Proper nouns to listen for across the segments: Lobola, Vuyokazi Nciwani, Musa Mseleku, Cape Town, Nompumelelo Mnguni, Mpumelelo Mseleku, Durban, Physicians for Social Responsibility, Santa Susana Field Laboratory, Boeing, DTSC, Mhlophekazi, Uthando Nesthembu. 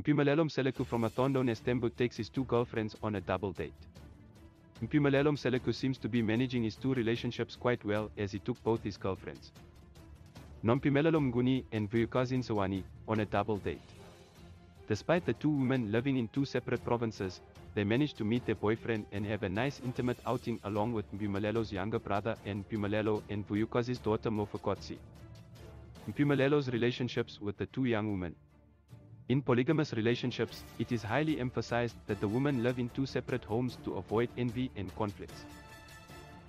Mpumelelo Mseleku from Uthando Nesthembu takes his two girlfriends on a double date. Mpumelelo Mseleku seems to be managing his two relationships quite well, as he took both his girlfriends, Nompumelelo Mnguni and Vuyokazi Nciwani, on a double date. Despite the two women living in two separate provinces, they managed to meet their boyfriend and have a nice intimate outing along with Mpumelelo's younger brother and Mpumelelo and Vuyokazi's daughter Mhlophekazi. Mpumelelo's relationships with the two young women. In polygamous relationships, it is highly emphasized that the women live in two separate homes to avoid envy and conflicts.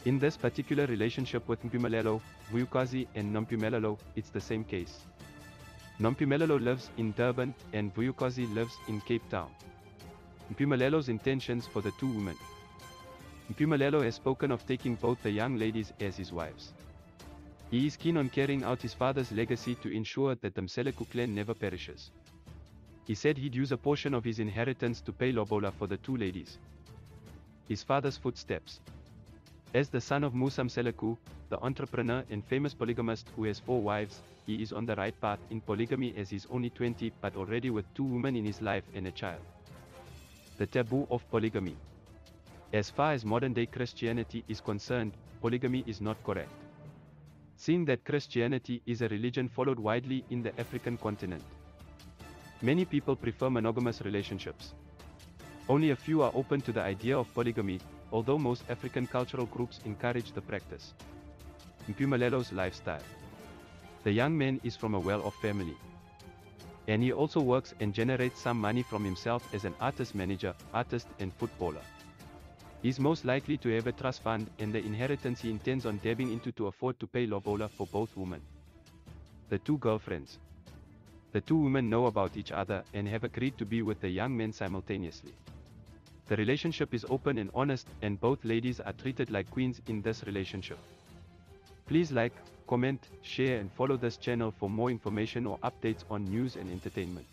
In this particular relationship with Mpumelelo, Vuyokazi and Nompumelelo, it's the same case. Nompumelelo lives in Durban and Vuyokazi lives in Cape Town. Mpumelelo's intentions for the two women. Mpumelelo has spoken of taking both the young ladies as his wives. He is keen on carrying out his father's legacy to ensure that the Mseleku clan never perishes. He said he'd use a portion of his inheritance to pay Lobola for the two ladies. His father's footsteps. As the son of Musa Mseleku, the entrepreneur and famous polygamist who has four wives, he is on the right path in polygamy as he's only 20 but already with two women in his life and a child. The taboo of polygamy. As far as modern-day Christianity is concerned, polygamy is not correct. Seeing that Christianity is a religion followed widely in the African continent, many people prefer monogamous relationships. Only a few are open to the idea of polygamy, although most African cultural groups encourage the practice. Mpumelelo's lifestyle. The young man is from a well-off family, and he also works and generates some money from himself as an artist manager, artist and footballer. He is most likely to have a trust fund, and the inheritance he intends on dabbing into to afford to pay Lobola for both women. The two girlfriends. The two women know about each other and have agreed to be with the young men simultaneously. The relationship is open and honest, and both ladies are treated like queens in this relationship. Please like, comment, share and follow this channel for more information or updates on news and entertainment.